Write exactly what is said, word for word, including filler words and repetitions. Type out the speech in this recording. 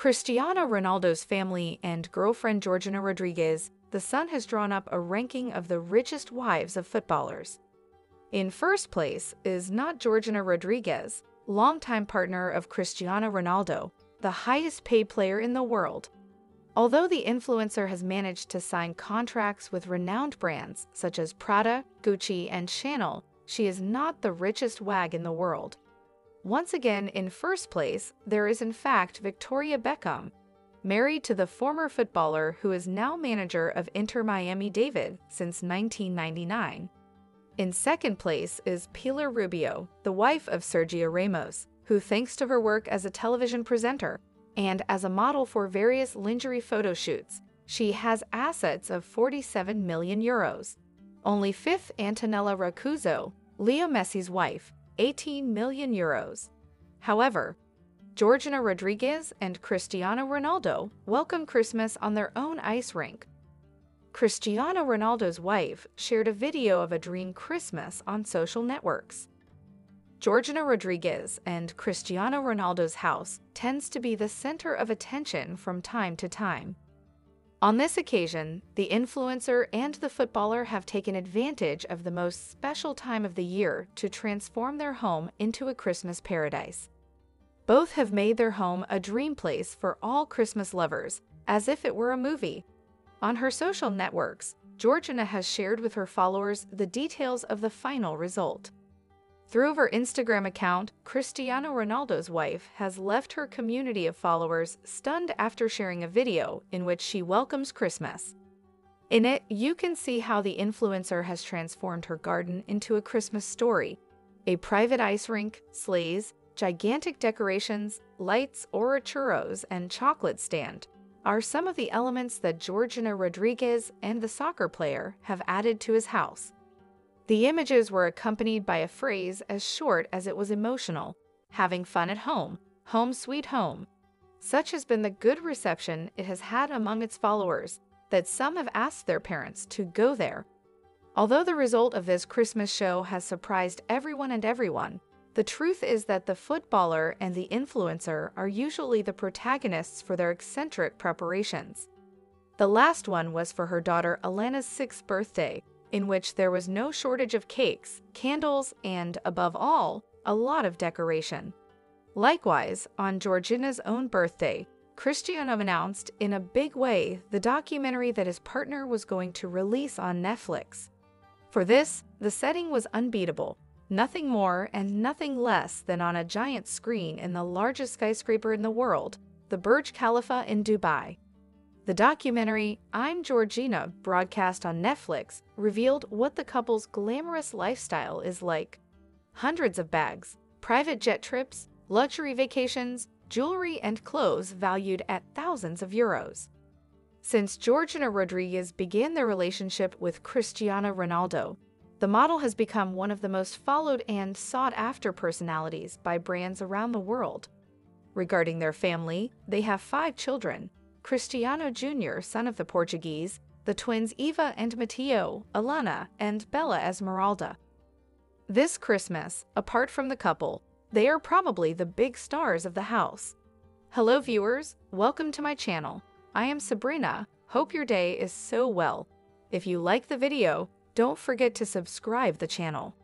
Cristiano Ronaldo's family and girlfriend Georgina Rodriguez, The Sun has drawn up a ranking of the richest wives of footballers. In first place is not Georgina Rodriguez, longtime partner of Cristiano Ronaldo, the highest-paid player in the world. Although the influencer has managed to sign contracts with renowned brands such as Prada, Gucci, and Chanel, she is not the richest wag in the world. Once again, in first place, there is in fact Victoria Beckham, married to the former footballer who is now manager of Inter Miami David since nineteen ninety-nine. In second place is Pilar Rubio, the wife of Sergio Ramos, who thanks to her work as a television presenter and as a model for various lingerie photo shoots, she has assets of forty-seven million euros. Only fifth, Antonella Roccuzzo, Leo Messi's wife, eighteen million euros. However, Georgina Rodriguez and Cristiano Ronaldo welcomed Christmas on their own ice rink. Cristiano Ronaldo's wife shared a video of a dream Christmas on social networks. Georgina Rodriguez and Cristiano Ronaldo's house tends to be the center of attention from time to time. On this occasion, the influencer and the footballer have taken advantage of the most special time of the year to transform their home into a Christmas paradise. Both have made their home a dream place for all Christmas lovers, as if it were a movie. On her social networks, Georgina has shared with her followers the details of the final result. Through her Instagram account, Cristiano Ronaldo's wife has left her community of followers stunned after sharing a video in which she welcomes Christmas. In it, you can see how the influencer has transformed her garden into a Christmas story. A private ice rink, sleighs, gigantic decorations, lights, or a churros and chocolate stand are some of the elements that Georgina Rodriguez and the soccer player have added to his house. The images were accompanied by a phrase as short as it was emotional, having fun at home, home sweet home. Such has been the good reception it has had among its followers that some have asked their parents to go there. Although the result of this Christmas show has surprised everyone and everyone, the truth is that the footballer and the influencer are usually the protagonists for their eccentric preparations. The last one was for her daughter Alana's sixth birthday, in which there was no shortage of cakes, candles, and, above all, a lot of decoration. Likewise, on Georgina's own birthday, Cristiano announced in a big way the documentary that his partner was going to release on Netflix. For this, the setting was unbeatable, nothing more and nothing less than on a giant screen in the largest skyscraper in the world, the Burj Khalifa in Dubai. The documentary, I'm Georgina, broadcast on Netflix, revealed what the couple's glamorous lifestyle is like. Hundreds of bags, private jet trips, luxury vacations, jewelry and clothes valued at thousands of euros. Since Georgina Rodriguez began their relationship with Cristiano Ronaldo, the model has become one of the most followed and sought-after personalities by brands around the world. Regarding their family, they have five children: Cristiano Junior, son of the Portuguese, the twins Eva and Mateo, Alana, and Bella Esmeralda. This Christmas, apart from the couple, they are probably the big stars of the house. Hello viewers, welcome to my channel. I am Sabrina, hope your day is so well. If you like the video, don't forget to subscribe the channel.